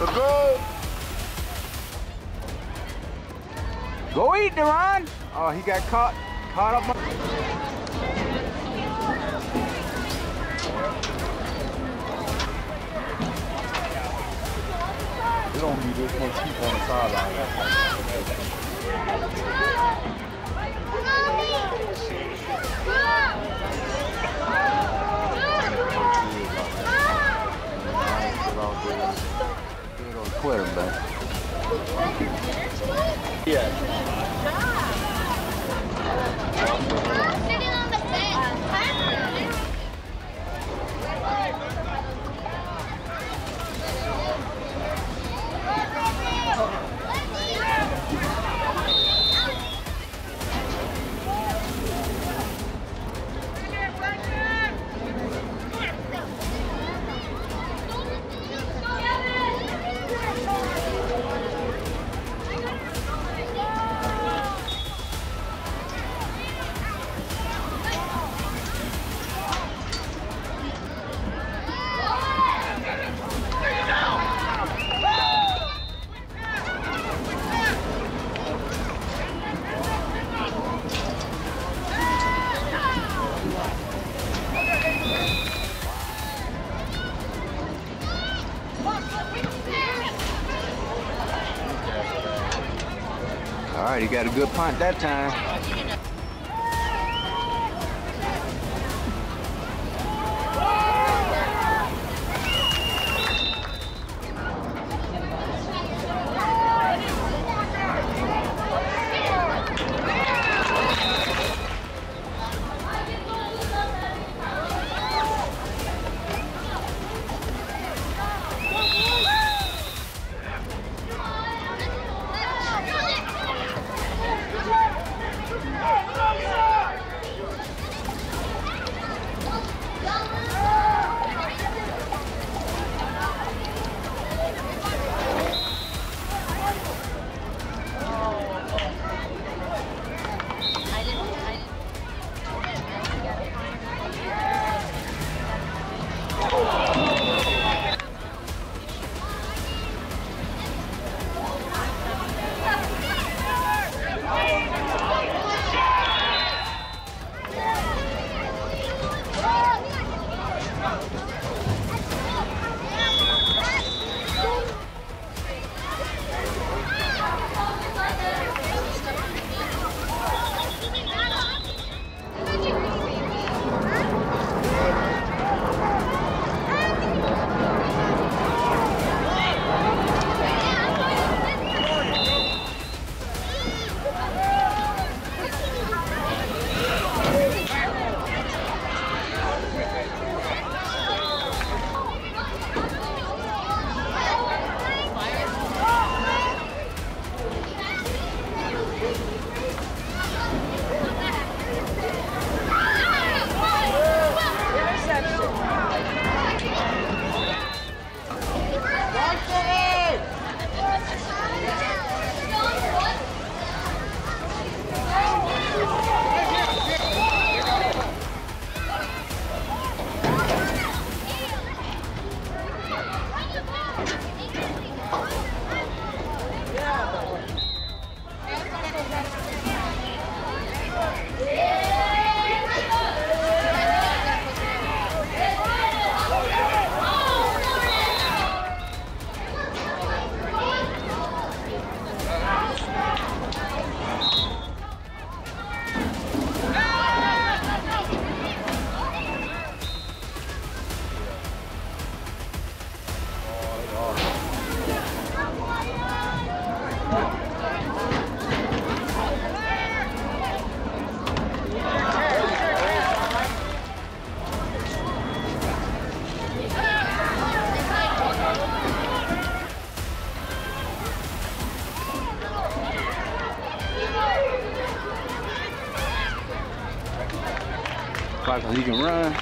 Let's go. Go eat, DaRon. Oh, he got caught. Caught up my... It don't be this much people on the sideline. Yeah. All right, he got a good punt that time. He can run.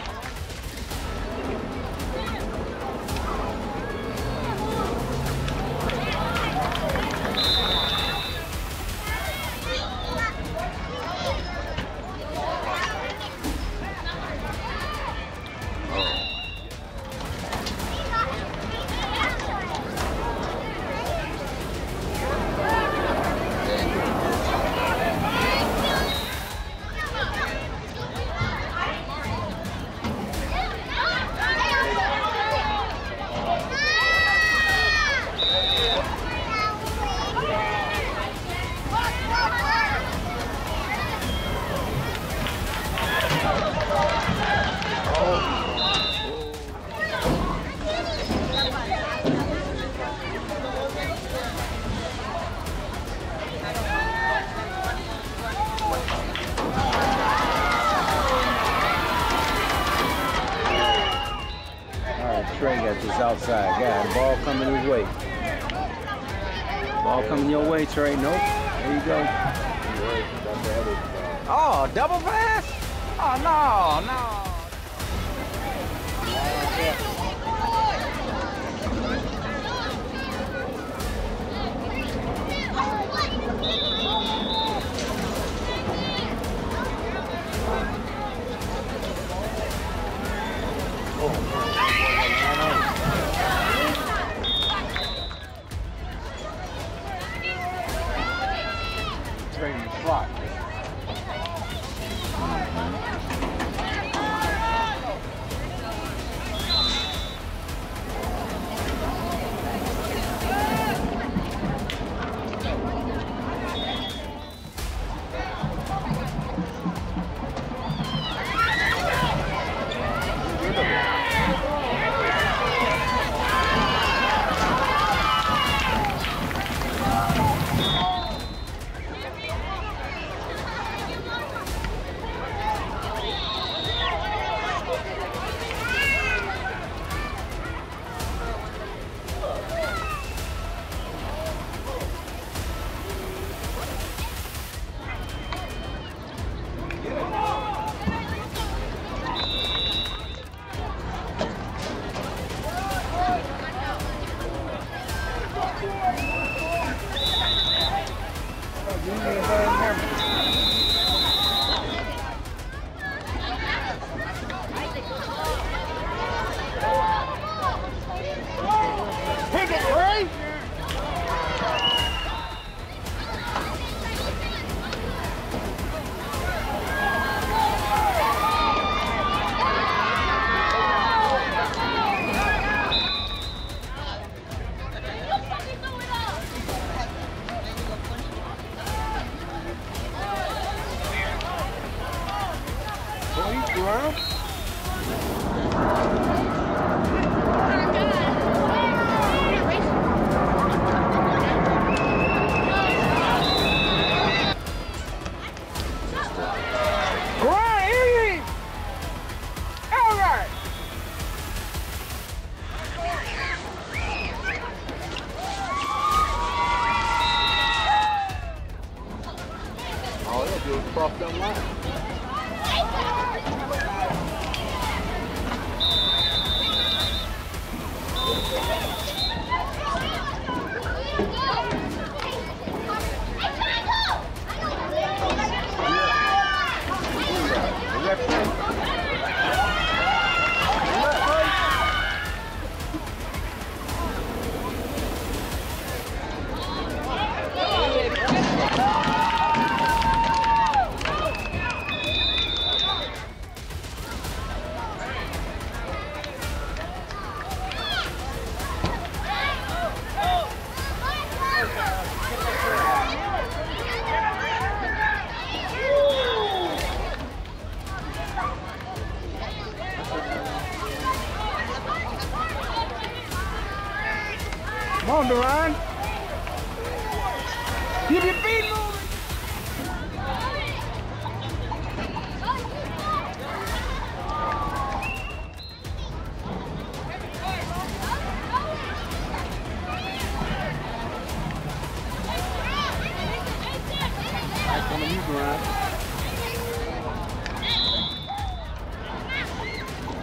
Trey got this outside guy. The ball coming his way. Ball coming your way, Trey. Nope. There you go. Oh, double pass? Oh, no, Come on, DaRon. Get your feet moving. Nice one of you, DaRon.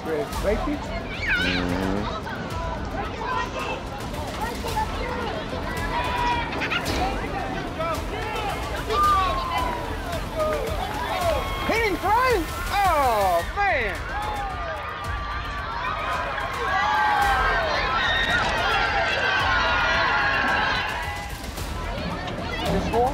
Great safety. Oh, man. This ball?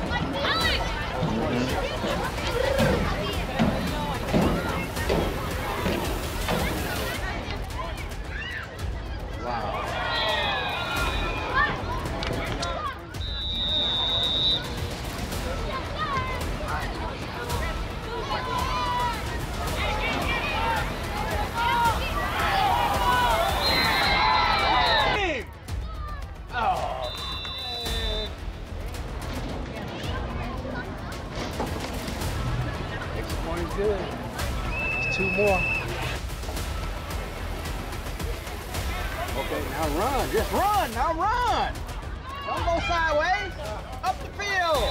Okay, now run. Just run. Now run. Don't go sideways. Up the field.